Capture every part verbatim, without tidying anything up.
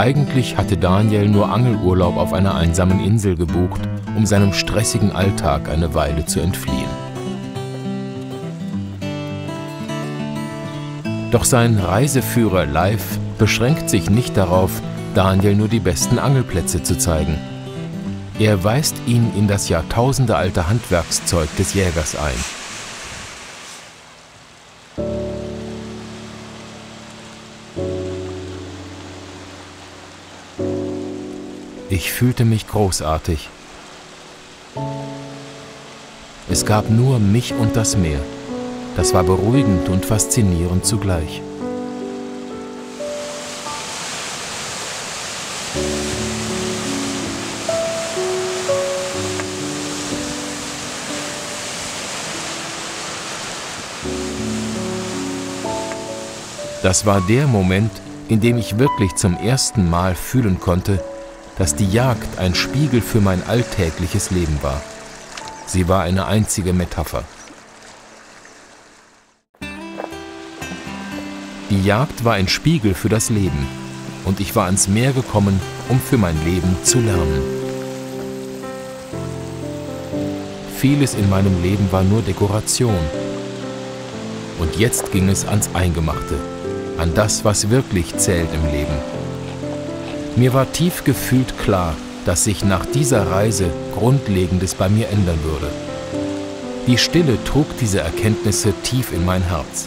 Eigentlich hatte Daniel nur Angelurlaub auf einer einsamen Insel gebucht, um seinem stressigen Alltag eine Weile zu entfliehen. Doch sein Reiseführer Leif beschränkt sich nicht darauf, Daniel nur die besten Angelplätze zu zeigen. Er weist ihn in das jahrtausendealte Handwerkszeug des Jägers ein. Ich fühlte mich großartig. Es gab nur mich und das Meer. Das war beruhigend und faszinierend zugleich. Das war der Moment, in dem ich wirklich zum ersten Mal fühlen konnte, dass die Jagd ein Spiegel für mein alltägliches Leben war. Sie war eine einzige Metapher. Die Jagd war ein Spiegel für das Leben, und ich war ans Meer gekommen, um für mein Leben zu lernen. Vieles in meinem Leben war nur Dekoration. Und jetzt ging es ans Eingemachte, an das, was wirklich zählt im Leben. Mir war tief gefühlt klar, dass sich nach dieser Reise Grundlegendes bei mir ändern würde. Die Stille trug diese Erkenntnisse tief in mein Herz.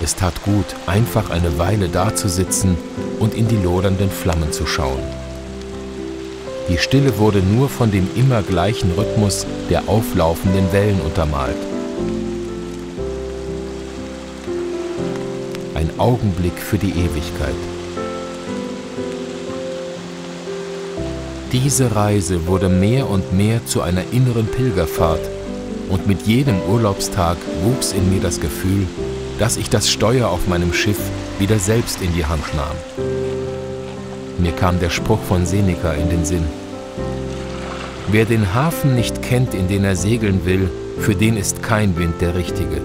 Es tat gut, einfach eine Weile dazusitzen und in die lodernden Flammen zu schauen. Die Stille wurde nur von dem immer gleichen Rhythmus der auflaufenden Wellen untermalt. Ein Augenblick für die Ewigkeit. Diese Reise wurde mehr und mehr zu einer inneren Pilgerfahrt, und mit jedem Urlaubstag wuchs in mir das Gefühl, dass ich das Steuer auf meinem Schiff wieder selbst in die Hand nahm. Mir kam der Spruch von Seneca in den Sinn. Wer den Hafen nicht kennt, in den er segeln will, für den ist kein Wind der richtige.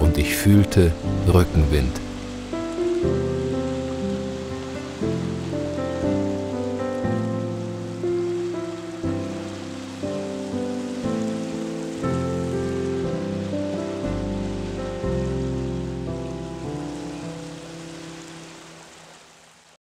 Und ich fühlte Rückenwind.